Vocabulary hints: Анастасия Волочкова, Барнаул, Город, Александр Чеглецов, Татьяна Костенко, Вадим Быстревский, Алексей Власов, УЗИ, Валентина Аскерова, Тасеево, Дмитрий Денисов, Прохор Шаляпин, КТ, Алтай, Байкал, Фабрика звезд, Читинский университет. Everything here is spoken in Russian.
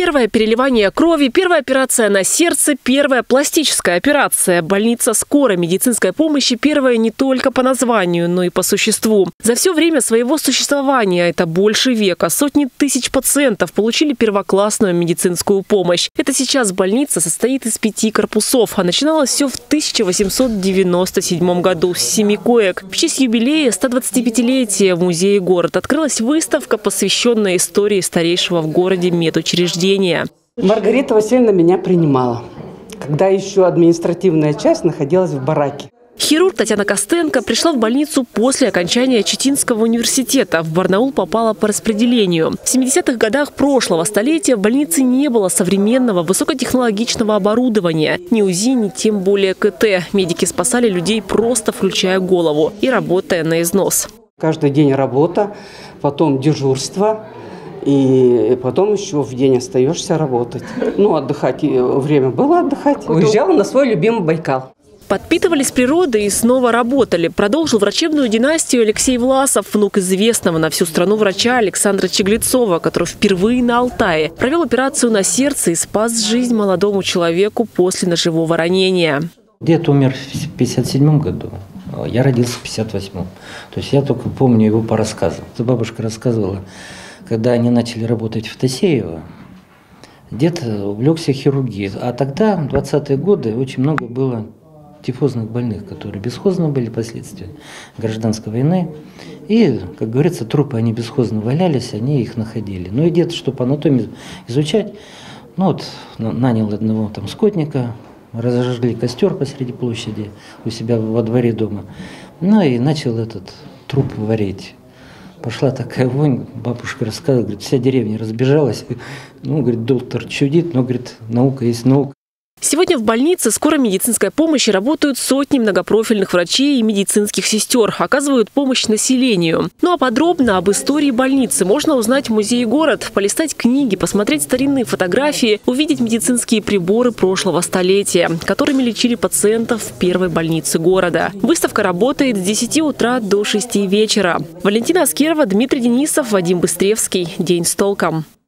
Первое переливание крови, первая операция на сердце, первая пластическая операция. Больница скорой медицинской помощи первая не только по названию, но и по существу. За все время своего существования, это больше века, сотни тысяч пациентов получили первоклассную медицинскую помощь. Это сейчас больница состоит из 5 корпусов, а начиналось все в 1897 году с 7 коек. В честь юбилея 125-летия в музее «Город» открылась выставка, посвященная истории старейшего в городе медучреждения. Маргарита Васильевна меня принимала, когда еще административная часть находилась в бараке. Хирург Татьяна Костенко пришла в больницу после окончания Читинского университета. В Барнаул попала по распределению. В 70-х годах прошлого столетия в больнице не было современного высокотехнологичного оборудования. Ни УЗИ, ни тем более КТ. Медики спасали людей, просто включая голову и работая на износ. Каждый день работа, потом дежурство. И потом еще в день остаешься работать. Ну, отдыхать. Время было отдыхать. Уезжала на свой любимый Байкал. Подпитывались природой и снова работали. Продолжил врачебную династию Алексей Власов, внук известного на всю страну врача Александра Чеглецова, который впервые на Алтае провел операцию на сердце и спас жизнь молодому человеку после ножевого ранения. Дед умер в 57-м году. Я родился в 58-м. То есть я только помню его по рассказам. Бабушка рассказывала, когда они начали работать в Тасеево, дед увлекся хирургией. А тогда, в 20-е годы, очень много было тифозных больных, которые бесхозно были последствия гражданской войны. И, как говорится, трупы они бесхозно валялись, они их находили. Ну и дед, чтобы анатомию изучать, ну вот нанял одного там скотника, разожгли костер посреди площади у себя во дворе дома. Ну и начал этот труп варить. Пошла такая вонь, бабушка рассказывала, говорит, вся деревня разбежалась. Ну, говорит, доктор чудит, но, говорит, наука есть наука. Сегодня в больнице скорой медицинской помощи работают сотни многопрофильных врачей и медицинских сестер, оказывают помощь населению. Ну а подробно об истории больницы можно узнать в музее «Город», полистать книги, посмотреть старинные фотографии, увидеть медицинские приборы прошлого столетия, которыми лечили пациентов в первой больнице города. Выставка работает с 10 утра до 6 вечера. Валентина Аскерова, Дмитрий Денисов, Вадим Быстревский. День с толком.